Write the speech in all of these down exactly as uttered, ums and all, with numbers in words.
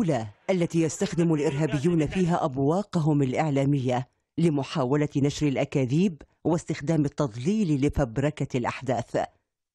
الدولة التي يستخدم الإرهابيون فيها أبواقهم الإعلامية لمحاولة نشر الأكاذيب واستخدام التضليل لفبركة الأحداث.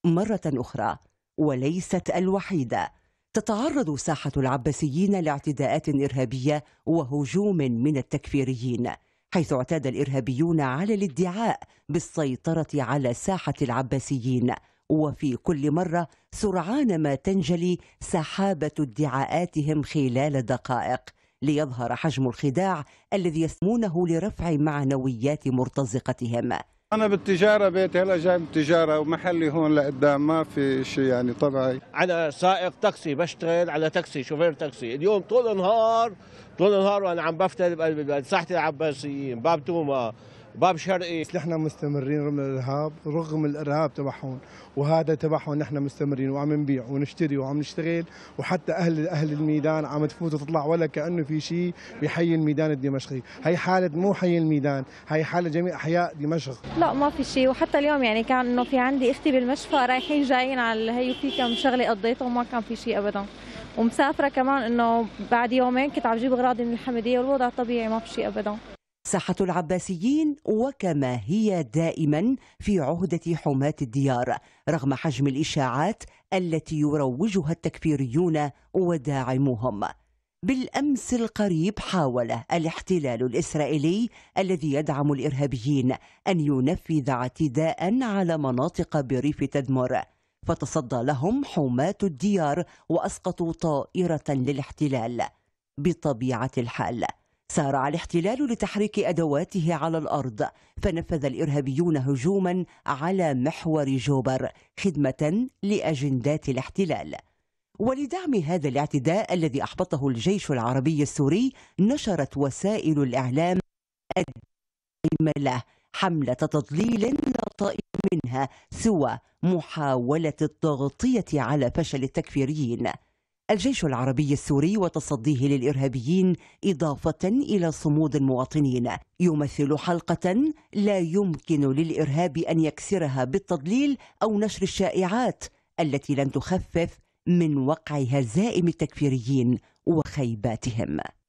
مرة أخرى وليست الوحيدة تتعرض ساحة العباسيين لاعتداءات إرهابية وهجوم من التكفيريين، حيث اعتاد الإرهابيون على الادعاء بالسيطرة على ساحة العباسيين، وفي كل مرة سرعان ما تنجلي سحابة ادعاءاتهم خلال دقائق ليظهر حجم الخداع الذي يسمونه لرفع معنويات مرتزقتهم. أنا بالتجارة بيت هلا جاي بالتجارة ومحلي هون لقدام ما في شيء يعني طبيعي. أنا سائق تاكسي، بشتغل على تاكسي، شوفير تاكسي، اليوم طول النهار طول النهار وأنا عم بفتل بقلب البلد، ساحة العباسيين، باب توما، باب شرقي. نحن مستمرين رغم الإرهاب، رغم الإرهاب تبعهم وهذا تبعهم نحن مستمرين وعم نبيع ونشتري وعم نشتغل، وحتى أهل أهل الميدان عم تفوت وتطلع ولا كأنه في شيء بحي الميدان الدمشقي. هي حالة مو حي الميدان، هي حالة جميع أحياء دمشق. لا ما في شيء، وحتى اليوم يعني كان إنه في عندي أختي بالمشفى رايحين جايين على هي وفي كم شغلة قضيتها وما كان في شيء أبدا، ومسافرة كمان إنه بعد يومين كنت عم جيب أغراضي من الحمدية والوضع طبيعي ما في شيء أبدا. ساحة العباسيين وكما هي دائما في عهدة حماة الديار رغم حجم الإشاعات التي يروجها التكفيريون وداعموهم. بالأمس القريب حاول الاحتلال الإسرائيلي الذي يدعم الإرهابيين أن ينفذ اعتداء على مناطق بريف تدمر، فتصدى لهم حماة الديار وأسقطوا طائرة للاحتلال. بطبيعة الحال سارع الاحتلال لتحريك أدواته على الأرض، فنفذ الإرهابيون هجوما على محور جوبر خدمة لأجندات الاحتلال. ولدعم هذا الاعتداء الذي أحبطه الجيش العربي السوري نشرت وسائل الإعلام الداعمة له حملة تضليل لا طائل منها سوى محاولة التغطية على فشل التكفيريين. الجيش العربي السوري وتصديه للإرهابيين إضافة إلى صمود المواطنين يمثل حلقة لا يمكن للإرهاب أن يكسرها بالتضليل أو نشر الشائعات التي لن تخفف من وقع هزائم التكفيريين وخيباتهم.